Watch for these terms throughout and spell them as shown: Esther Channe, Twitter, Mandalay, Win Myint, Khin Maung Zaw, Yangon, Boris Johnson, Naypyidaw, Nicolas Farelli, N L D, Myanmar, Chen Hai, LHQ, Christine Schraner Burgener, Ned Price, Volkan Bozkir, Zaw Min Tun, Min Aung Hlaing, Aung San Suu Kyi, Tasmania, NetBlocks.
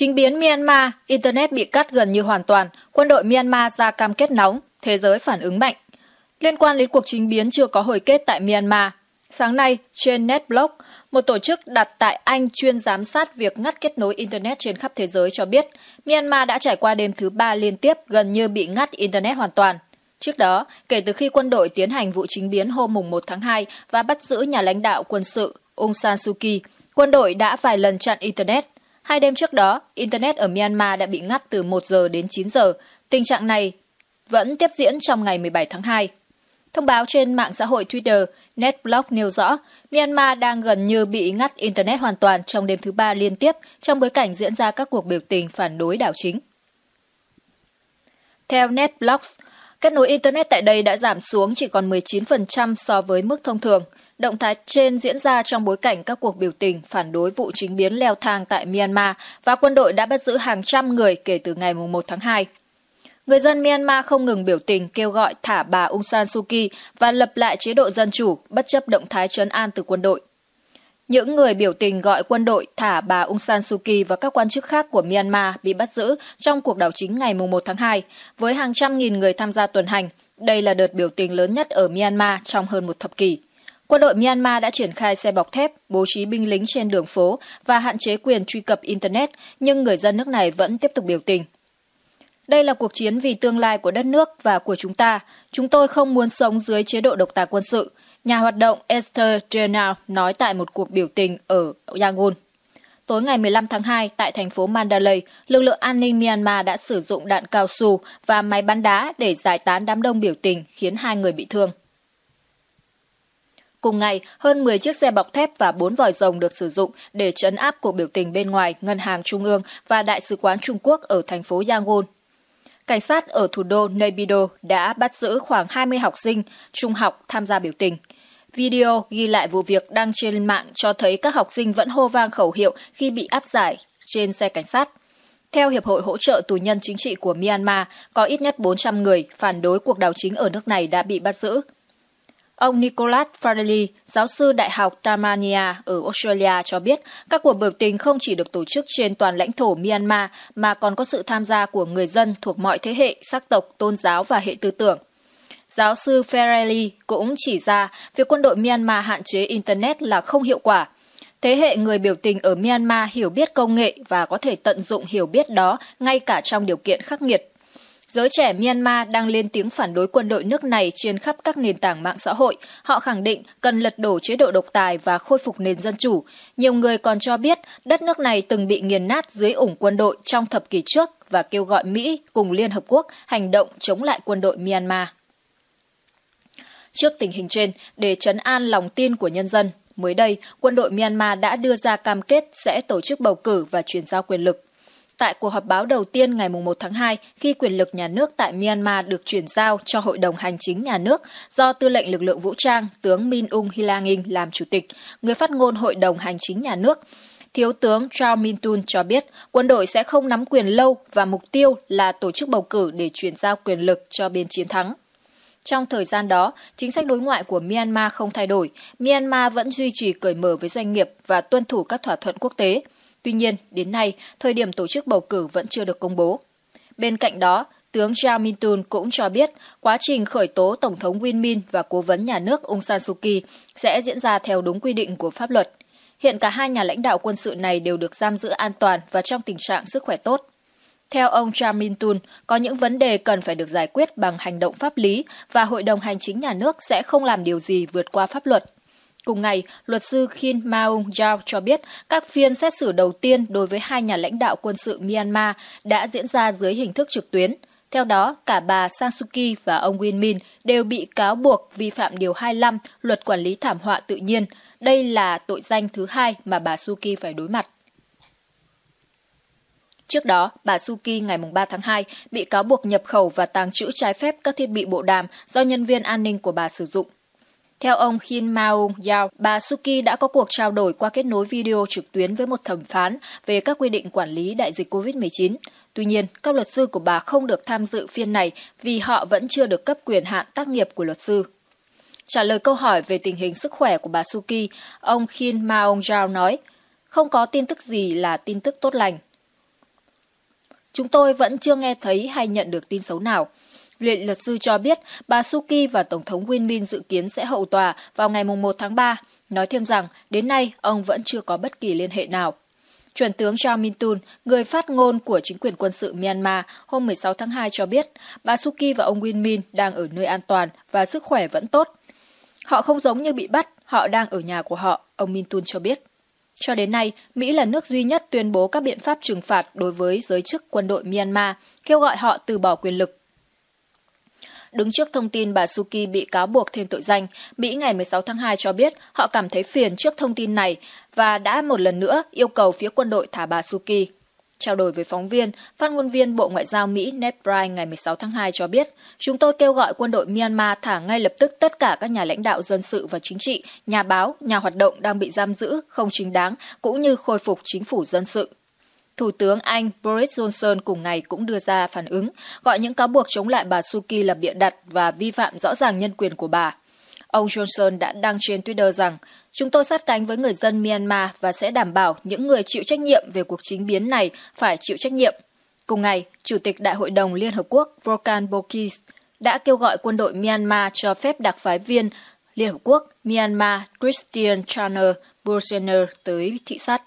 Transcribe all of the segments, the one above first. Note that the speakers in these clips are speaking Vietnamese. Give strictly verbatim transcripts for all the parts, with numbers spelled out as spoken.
Chính biến Myanmar, Internet bị cắt gần như hoàn toàn, quân đội Myanmar ra cam kết nóng, thế giới phản ứng mạnh. Liên quan đến cuộc chính biến chưa có hồi kết tại Myanmar, sáng nay trên NetBlocks, một tổ chức đặt tại Anh chuyên giám sát việc ngắt kết nối Internet trên khắp thế giới cho biết Myanmar đã trải qua đêm thứ ba liên tiếp gần như bị ngắt Internet hoàn toàn. Trước đó, kể từ khi quân đội tiến hành vụ chính biến hôm mùng một tháng hai và bắt giữ nhà lãnh đạo quân sự Aung San Suu Kyi, quân đội đã vài lần chặn Internet. Hai đêm trước đó, Internet ở Myanmar đã bị ngắt từ một giờ đến chín giờ. Tình trạng này vẫn tiếp diễn trong ngày mười bảy tháng hai. Thông báo trên mạng xã hội Twitter, NetBlocks nêu rõ Myanmar đang gần như bị ngắt Internet hoàn toàn trong đêm thứ ba liên tiếp trong bối cảnh diễn ra các cuộc biểu tình phản đối đảo chính. Theo NetBlocks, kết nối Internet tại đây đã giảm xuống chỉ còn mười chín phần trăm so với mức thông thường. Động thái trên diễn ra trong bối cảnh các cuộc biểu tình phản đối vụ chính biến leo thang tại Myanmar và quân đội đã bắt giữ hàng trăm người kể từ ngày mùng một tháng hai. Người dân Myanmar không ngừng biểu tình kêu gọi thả bà Aung San Suu Kyi và lập lại chế độ dân chủ bất chấp động thái trấn an từ quân đội. Những người biểu tình gọi quân đội thả bà Aung San Suu Kyi và các quan chức khác của Myanmar bị bắt giữ trong cuộc đảo chính ngày mùng một tháng hai, với hàng trăm nghìn người tham gia tuần hành. Đây là đợt biểu tình lớn nhất ở Myanmar trong hơn một thập kỷ. Quân đội Myanmar đã triển khai xe bọc thép, bố trí binh lính trên đường phố và hạn chế quyền truy cập Internet, nhưng người dân nước này vẫn tiếp tục biểu tình. Đây là cuộc chiến vì tương lai của đất nước và của chúng ta. Chúng tôi không muốn sống dưới chế độ độc tài quân sự, nhà hoạt động Esther Channe nói tại một cuộc biểu tình ở Yangon. Tối ngày mười lăm tháng hai, tại thành phố Mandalay, lực lượng an ninh Myanmar đã sử dụng đạn cao su và máy bắn đá để giải tán đám đông biểu tình, khiến hai người bị thương. Cùng ngày, hơn mười chiếc xe bọc thép và bốn vòi rồng được sử dụng để trấn áp cuộc biểu tình bên ngoài Ngân hàng Trung ương và Đại sứ quán Trung Quốc ở thành phố Yangon. Cảnh sát ở thủ đô Naypyidaw đã bắt giữ khoảng hai mươi học sinh trung học tham gia biểu tình. Video ghi lại vụ việc đăng trên mạng cho thấy các học sinh vẫn hô vang khẩu hiệu khi bị áp giải trên xe cảnh sát. Theo Hiệp hội Hỗ trợ Tù nhân Chính trị của Myanmar, có ít nhất bốn trăm người phản đối cuộc đảo chính ở nước này đã bị bắt giữ. Ông Nicolas Farelli, giáo sư Đại học Tasmania ở Australia cho biết các cuộc biểu tình không chỉ được tổ chức trên toàn lãnh thổ Myanmar mà còn có sự tham gia của người dân thuộc mọi thế hệ, sắc tộc, tôn giáo và hệ tư tưởng. Giáo sư Farelli cũng chỉ ra việc quân đội Myanmar hạn chế Internet là không hiệu quả. Thế hệ người biểu tình ở Myanmar hiểu biết công nghệ và có thể tận dụng hiểu biết đó ngay cả trong điều kiện khắc nghiệt. Giới trẻ Myanmar đang lên tiếng phản đối quân đội nước này trên khắp các nền tảng mạng xã hội. Họ khẳng định cần lật đổ chế độ độc tài và khôi phục nền dân chủ. Nhiều người còn cho biết đất nước này từng bị nghiền nát dưới ủng quân đội trong thập kỷ trước và kêu gọi Mỹ cùng Liên Hợp Quốc hành động chống lại quân đội Myanmar. Trước tình hình trên, để trấn an lòng tin của nhân dân, mới đây quân đội Myanmar đã đưa ra cam kết sẽ tổ chức bầu cử và chuyển giao quyền lực. Tại cuộc họp báo đầu tiên ngày mùng một tháng hai, khi quyền lực nhà nước tại Myanmar được chuyển giao cho Hội đồng Hành chính nhà nước do Tư lệnh lực lượng vũ trang tướng Min Aung Hlaing làm chủ tịch, người phát ngôn Hội đồng Hành chính nhà nước, Thiếu tướng Zaw Min Tun cho biết quân đội sẽ không nắm quyền lâu và mục tiêu là tổ chức bầu cử để chuyển giao quyền lực cho bên chiến thắng. Trong thời gian đó, chính sách đối ngoại của Myanmar không thay đổi, Myanmar vẫn duy trì cởi mở với doanh nghiệp và tuân thủ các thỏa thuận quốc tế. Tuy nhiên, đến nay, thời điểm tổ chức bầu cử vẫn chưa được công bố. Bên cạnh đó, tướng Zaw Min Tun cũng cho biết quá trình khởi tố Tổng thống Win Myint và cố vấn nhà nước Aung San Suu Kyi sẽ diễn ra theo đúng quy định của pháp luật. Hiện cả hai nhà lãnh đạo quân sự này đều được giam giữ an toàn và trong tình trạng sức khỏe tốt. Theo ông Zaw Min Tun, có những vấn đề cần phải được giải quyết bằng hành động pháp lý và Hội đồng Hành chính nhà nước sẽ không làm điều gì vượt qua pháp luật. Cùng ngày, luật sư Khin Maung Zaw cho biết các phiên xét xử đầu tiên đối với hai nhà lãnh đạo quân sự Myanmar đã diễn ra dưới hình thức trực tuyến. Theo đó, cả bà San Suu Kyi và ông Win Myint đều bị cáo buộc vi phạm điều hai mươi lăm Luật Quản lý Thảm họa tự nhiên. Đây là tội danh thứ hai mà bà Suu Kyi phải đối mặt. Trước đó, bà Suu Kyi ngày ba tháng hai bị cáo buộc nhập khẩu và tàng trữ trái phép các thiết bị bộ đàm do nhân viên an ninh của bà sử dụng. Theo ông Khin Maung Zaw, bà Suu Kyi đã có cuộc trao đổi qua kết nối video trực tuyến với một thẩm phán về các quy định quản lý đại dịch covid mười chín. Tuy nhiên, các luật sư của bà không được tham dự phiên này vì họ vẫn chưa được cấp quyền hạn tác nghiệp của luật sư. Trả lời câu hỏi về tình hình sức khỏe của bà Suu Kyi, ông Khin Maung Zaw nói, không có tin tức gì là tin tức tốt lành. Chúng tôi vẫn chưa nghe thấy hay nhận được tin xấu nào. Viện luật sư cho biết bà Suu Kyi và Tổng thống Win Myint dự kiến sẽ hậu tòa vào ngày mùng một tháng ba, nói thêm rằng đến nay ông vẫn chưa có bất kỳ liên hệ nào. Chuẩn tướng Zaw Min Tun, người phát ngôn của chính quyền quân sự Myanmar hôm mười sáu tháng hai cho biết bà Suu Kyi và ông Win Myint đang ở nơi an toàn và sức khỏe vẫn tốt. Họ không giống như bị bắt, họ đang ở nhà của họ, ông Min Tun cho biết. Cho đến nay, Mỹ là nước duy nhất tuyên bố các biện pháp trừng phạt đối với giới chức quân đội Myanmar, kêu gọi họ từ bỏ quyền lực. Đứng trước thông tin bà Suu Kyi bị cáo buộc thêm tội danh, Mỹ ngày mười sáu tháng hai cho biết họ cảm thấy phiền trước thông tin này và đã một lần nữa yêu cầu phía quân đội thả bà Suu Kyi. Trao đổi với phóng viên, phát ngôn viên Bộ Ngoại giao Mỹ Ned Price ngày mười sáu tháng hai cho biết, chúng tôi kêu gọi quân đội Myanmar thả ngay lập tức tất cả các nhà lãnh đạo dân sự và chính trị, nhà báo, nhà hoạt động đang bị giam giữ, không chính đáng, cũng như khôi phục chính phủ dân sự. Thủ tướng Anh Boris Johnson cùng ngày cũng đưa ra phản ứng, gọi những cáo buộc chống lại bà Suu Kyi là bịa đặt và vi phạm rõ ràng nhân quyền của bà. Ông Johnson đã đăng trên Twitter rằng, chúng tôi sát cánh với người dân Myanmar và sẽ đảm bảo những người chịu trách nhiệm về cuộc chính biến này phải chịu trách nhiệm. Cùng ngày, Chủ tịch Đại hội đồng Liên Hợp Quốc Volkan Bozkir đã kêu gọi quân đội Myanmar cho phép đặc phái viên Liên Hợp Quốc Myanmar Christine Schraner Burgener tới thị sát.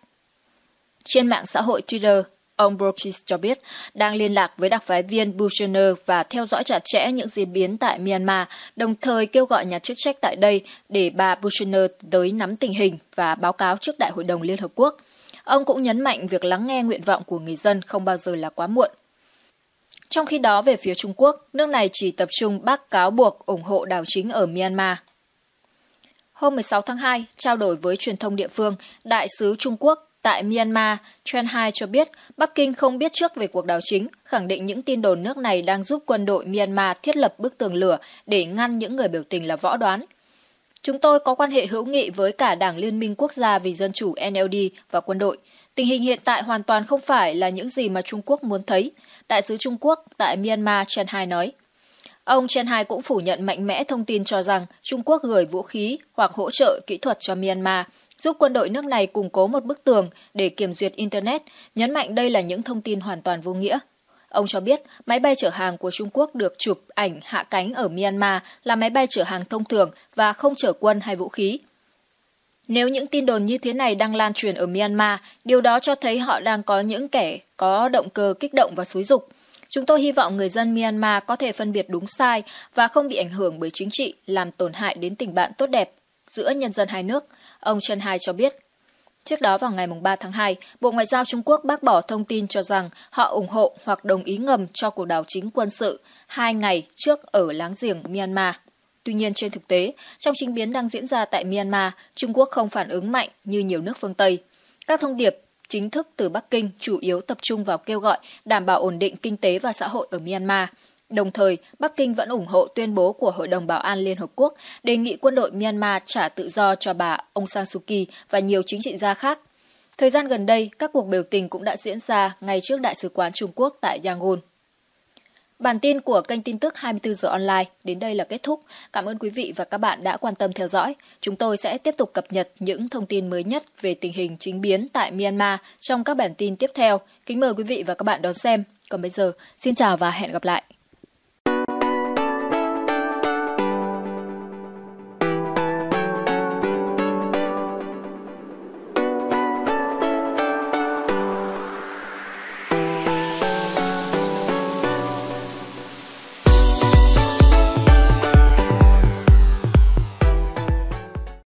Trên mạng xã hội Twitter, ông Bozkir cho biết đang liên lạc với đặc phái viên Burgener và theo dõi chặt chẽ những diễn biến tại Myanmar, đồng thời kêu gọi nhà chức trách tại đây để bà Burgener tới nắm tình hình và báo cáo trước Đại hội đồng Liên Hợp Quốc. Ông cũng nhấn mạnh việc lắng nghe nguyện vọng của người dân không bao giờ là quá muộn. Trong khi đó, về phía Trung Quốc, nước này chỉ tập trung bác cáo buộc ủng hộ đảo chính ở Myanmar. Hôm mười sáu tháng hai, trao đổi với truyền thông địa phương, Đại sứ Trung Quốc tại Myanmar, Chen Hai cho biết Bắc Kinh không biết trước về cuộc đảo chính, khẳng định những tin đồn nước này đang giúp quân đội Myanmar thiết lập bức tường lửa để ngăn những người biểu tình là võ đoán. Chúng tôi có quan hệ hữu nghị với cả Đảng Liên minh Quốc gia vì Dân chủ N L D và quân đội. Tình hình hiện tại hoàn toàn không phải là những gì mà Trung Quốc muốn thấy, Đại sứ Trung Quốc tại Myanmar Chen Hai nói. Ông Chen Hai cũng phủ nhận mạnh mẽ thông tin cho rằng Trung Quốc gửi vũ khí hoặc hỗ trợ kỹ thuật cho Myanmar, giúp quân đội nước này củng cố một bức tường để kiểm duyệt Internet, nhấn mạnh đây là những thông tin hoàn toàn vô nghĩa. Ông cho biết máy bay chở hàng của Trung Quốc được chụp ảnh hạ cánh ở Myanmar là máy bay chở hàng thông thường và không chở quân hay vũ khí. Nếu những tin đồn như thế này đang lan truyền ở Myanmar, điều đó cho thấy họ đang có những kẻ có động cơ kích động và xúi giục. Chúng tôi hy vọng người dân Myanmar có thể phân biệt đúng sai và không bị ảnh hưởng bởi chính trị làm tổn hại đến tình bạn tốt đẹp giữa nhân dân hai nước, ông Chen Hai cho biết. Trước đó vào ngày ba tháng hai, Bộ Ngoại giao Trung Quốc bác bỏ thông tin cho rằng họ ủng hộ hoặc đồng ý ngầm cho cuộc đảo chính quân sự hai ngày trước ở láng giềng Myanmar. Tuy nhiên trên thực tế, trong chính biến đang diễn ra tại Myanmar, Trung Quốc không phản ứng mạnh như nhiều nước phương Tây. Các thông điệp chính thức từ Bắc Kinh chủ yếu tập trung vào kêu gọi đảm bảo ổn định kinh tế và xã hội ở Myanmar. Đồng thời, Bắc Kinh vẫn ủng hộ tuyên bố của Hội đồng Bảo an Liên Hợp Quốc đề nghị quân đội Myanmar trả tự do cho bà Aung San Suu Kyi và nhiều chính trị gia khác. Thời gian gần đây, các cuộc biểu tình cũng đã diễn ra ngay trước Đại sứ quán Trung Quốc tại Yangon. Bản tin của kênh tin tức hai mươi tư giờ online đến đây là kết thúc. Cảm ơn quý vị và các bạn đã quan tâm theo dõi. Chúng tôi sẽ tiếp tục cập nhật những thông tin mới nhất về tình hình chính biến tại Myanmar trong các bản tin tiếp theo. Kính mời quý vị và các bạn đón xem. Còn bây giờ, xin chào và hẹn gặp lại!